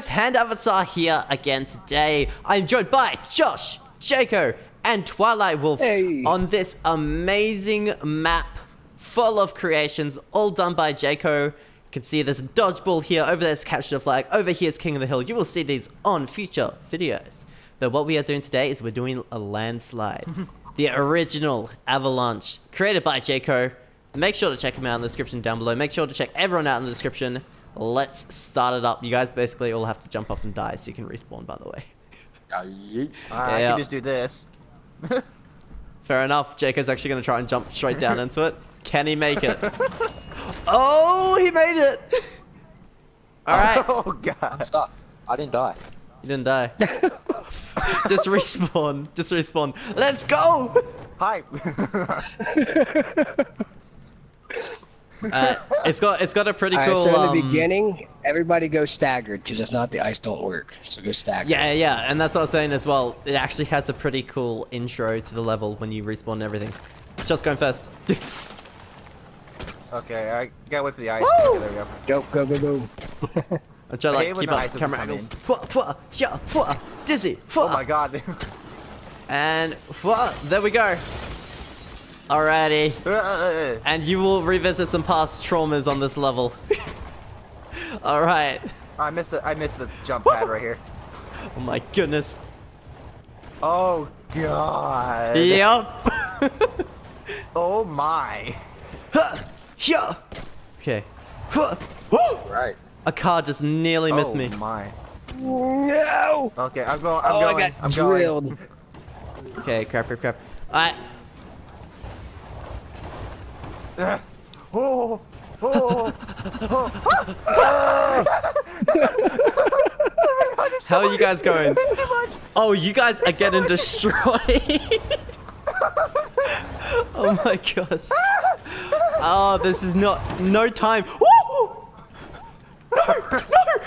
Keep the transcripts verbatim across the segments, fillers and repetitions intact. guys, Hand Avatar here again today. I'm joined by Josh, Jayco, and Twilight Wolf hey. on this amazing map full of creations, all done by Jayco. You can see there's a dodgeball here, over there's Capture the Flag, over here's King of the Hill. You will see these on future videos. But what we are doing today is we're doing a landslide. The original avalanche created by Jayco. Make sure to check him out in the description down below. Make sure to check everyone out in the description. Let's start it up. You guys basically all have to jump off and die so you can respawn, by the way. Uh, yeah. I can just do this. Fair enough. Jayco's actually going to try and jump straight down into it. Can he make it? Oh, he made it! Alright. Oh, God. I'm stuck. I didn't die. You didn't die. Just respawn. Just respawn. Let's go! Hi. Uh, it's got it's got a pretty all cool. Right, so in um, the beginning, everybody go staggered because if not, the ice don't work. So go staggered. Yeah, yeah, and that's what I was saying as well. It actually has a pretty cool intro to the level when you respawn and everything. Just going first. Okay, I got with the ice. Okay, there we go. Go go go go. I'm trying to like, keep up camera angles. Fwa, fwa, yeah, fwa, dizzy. Fwa. Oh my god. And fwa, there we go. Alrighty. And you will revisit some past traumas on this level. Alright. I missed the I missed the jump pad right here. Oh my goodness. Oh god. Yep. Oh my. Yeah. Okay. Right. A car just nearly oh missed me. Oh my. No. Okay, I'm going I'm oh, going. I got I'm drilled. Going. Okay, crap crap crap. Alright. Oh, oh, oh, oh. How are you guys going? Oh, you guys are getting destroyed. Oh my gosh. Oh, this is not no time. Oh! No, no,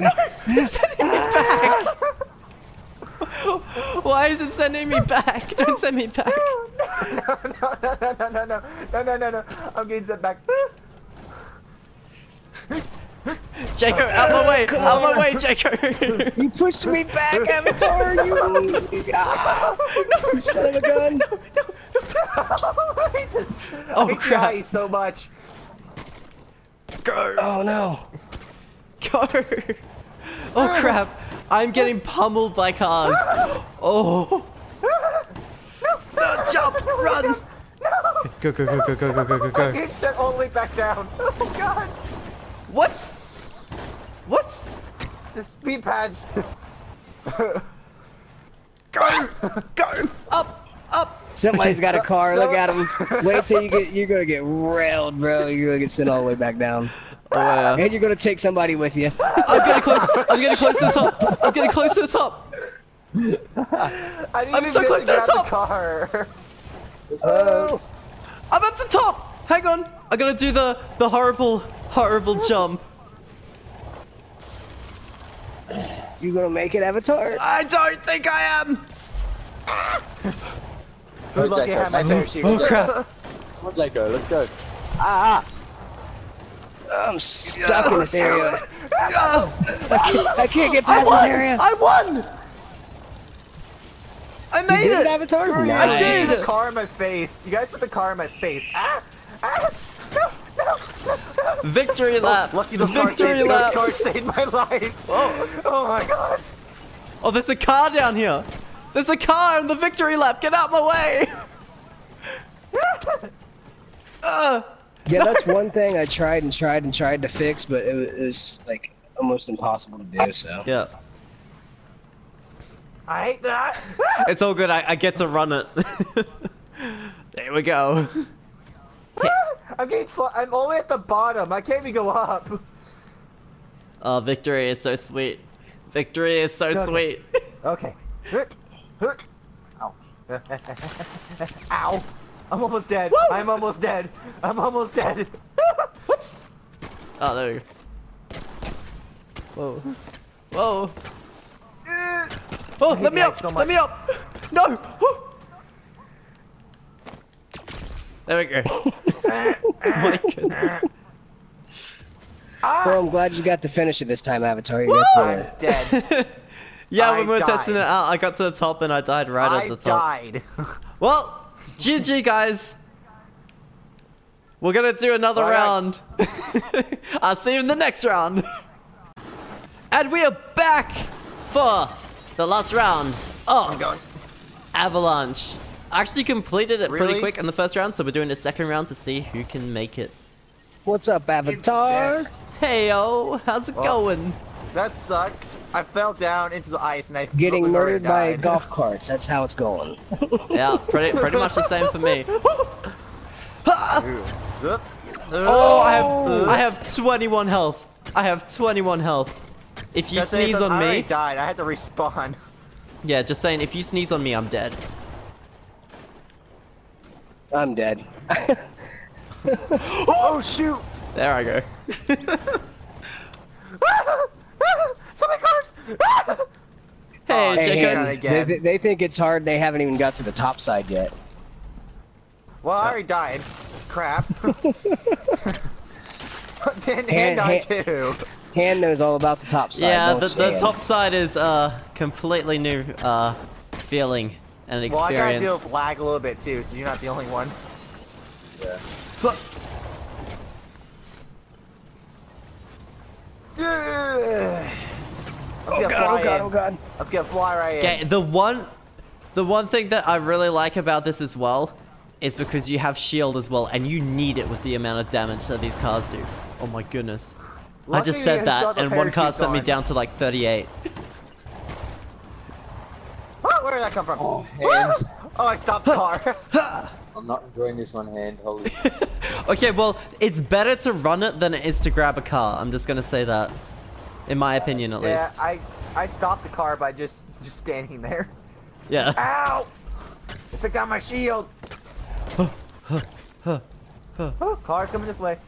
no! It's sending me back. Why is it sending me back? Don't send me back. No, no, no, no, no, no, no, no, no, no, I'm getting sent back. Jayco, out my way, oh, out my way, Jayco. You pushed me back, Avatar, you. No, you son of a gun. No, no, no. I just, oh, I crap. Hate so much. Go. Oh, no. Go. Oh, crap. I'm getting pummeled by cars. Oh. No, jump! No, run! No, no, go, go, go, go, go, go, go, go, go. It's set all the way back down. Oh, God. What? What? The speed pads. Go! Go! Up! Up! Somebody's got a car. Look at him. Wait till you get, you're going to get railed, bro. You're going to get sent all the way back down. Oh, yeah. And you're going to take somebody with you. I'm getting close. I'm getting close to the top. I'm getting close to the top. I I'm so close to the top! The car. Oh. I'm at the top! Hang on! I'm gonna do the, the horrible, horrible jump. You gonna make it, Avatar? I don't think I am! Good luck you have my parachute. Oh crap. Let's go, let's go. Ah! I'm stuck in this area. I, can't, I can't get past this area. I won! I made it! Avatar? Nice. I did! You put the car in my face. You guys put the car in my face. Ah! Ah! No! No! No! Victory lap! Oh, lucky the victory car lap! The car saved my life! Oh! Oh my god! Oh, there's a car down here! There's a car on the victory lap! Get out my way! uh, yeah, no. That's one thing I tried and tried and tried to fix, but it was, it was like almost impossible to do, so. Yeah. I hate that. It's all good. I, I get to run it. There we go. I'm getting sl I'm only at the bottom. I can't even go up. Oh, victory is so sweet. Victory is so okay. sweet. Okay. Ouch. Ow. I'm almost dead. Woo! I'm almost dead. I'm almost dead. Whoops. Oh, there we go. Whoa. Whoa. Oh, let me up! So let me up! No! There we go. Oh my goodness. Ah. Well, I'm glad you got the finish of this time, Avatar. You're I'm dead. Yeah, I when we were died. testing it out, I got to the top and I died right I at the top. I died. Well, G G, guys. We're gonna do another All round. Right. I'll see you in the next round. And we are back for the last round of Avalanche. I actually completed it really? pretty quick in the first round, so we're doing the second round to see who can make it. What's up, Avatar? Heyo, how's it well, going? That sucked. I fell down into the ice and I getting murdered by died. golf carts. That's how it's going. Yeah, pretty pretty much the same for me. Oh, I have I have twenty-one health. I have twenty-one health. If you That's sneeze on I me, died. I had to respawn. Yeah, just saying. If you sneeze on me, I'm dead. I'm dead. Oh shoot! There I go. So many cards! Hey, Jayco. Hey, they, they think it's hard. They haven't even got to the top side yet. Well, I already died. Crap. Then hand I too. Hand knows all about the top side. Yeah, the, the top side is a uh, completely new uh, feeling and experience. Well, I gotta deal with lag a little bit too, so you're not the only one. Yeah. Yeah. Oh, god, oh god! Oh god! Oh god! I'm gonna fly right okay, in. The one, the one thing that I really like about this as well is because you have shield as well, and you need it with the amount of damage that these cars do. Oh my goodness! Lucky I just said that, and one car sent on. me down to like thirty-eight. Oh, where did that come from? Oh, hands. Oh, I stopped the car. I'm not enjoying this on hand, holy. Okay, well, it's better to run it than it is to grab a car. I'm just gonna say that, in my opinion, at yeah, least. Yeah, I I stopped the car by just just standing there. Yeah. Ow! I took down my shield. Oh, car's coming this way.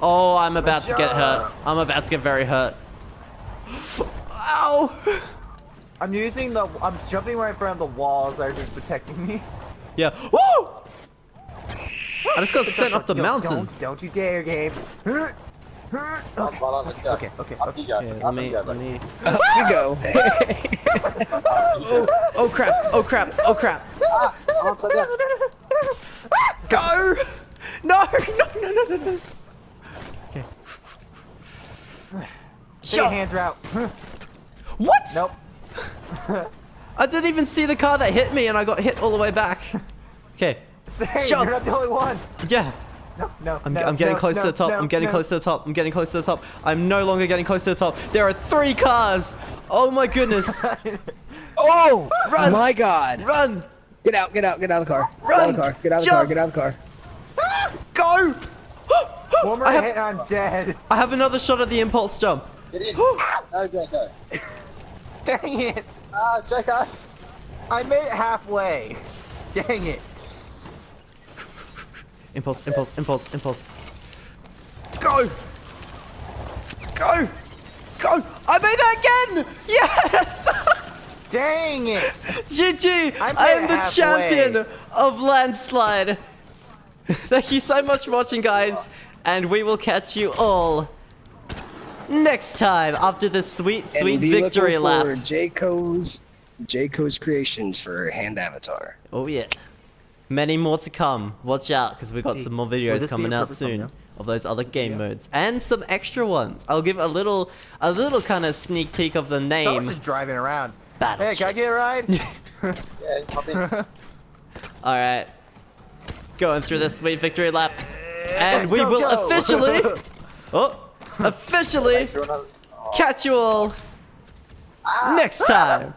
Oh, I'm about to get hurt. I'm about to get very hurt. Ow! I'm using the. I'm jumping right in front of the walls that are just protecting me. Yeah. Woo! I just got sent up the Yo, mountain. Don't, don't you dare, Gabe. Okay, okay, okay. Up you go. Yeah, up me, you go. Up me. You go. oh, oh crap, oh crap, oh crap. Ah, go! No, no, no, no, no, no. Okay. Your hands are out. What? Nope. I didn't even see the car that hit me and I got hit all the way back. Okay. Hey, you're not the only one. Yeah. No, no, I'm, no, I'm getting no, close no, to the top. No, I'm getting no. close to the top. I'm getting close to the top. I'm no longer getting close to the top. There are three cars. Oh my goodness. Oh, run. My God. Run. Get out. Get out. Get out of the car. Run. Get out of the car. Get out of the car. Get out of the car. Go. One more hit and I'm dead. I have another shot at the impulse jump. Get in. No, Jayco. Dang it. Ah, uh, Jayco. I made it halfway. Dang it. Impulse, impulse, impulse, impulse. Go! Go! Go! I made it again! Yes! Dang it! G G! I am the halfway. champion of Landslide. Thank you so much for watching, guys. And we will catch you all next time after this sweet, sweet victory lap. And be looking for Jayco's creations for Hand Avatar. Oh, yeah. Many more to come. Watch out, because we've got some more videos coming out soon of those other game modes and some extra ones. I'll give a little, a little kind of sneak peek of the name. Someone's just driving around. Hey, can I get a ride? Yeah, hop in. All right, going through this sweet victory lap, and we will officially, oh, officially catch you all next time.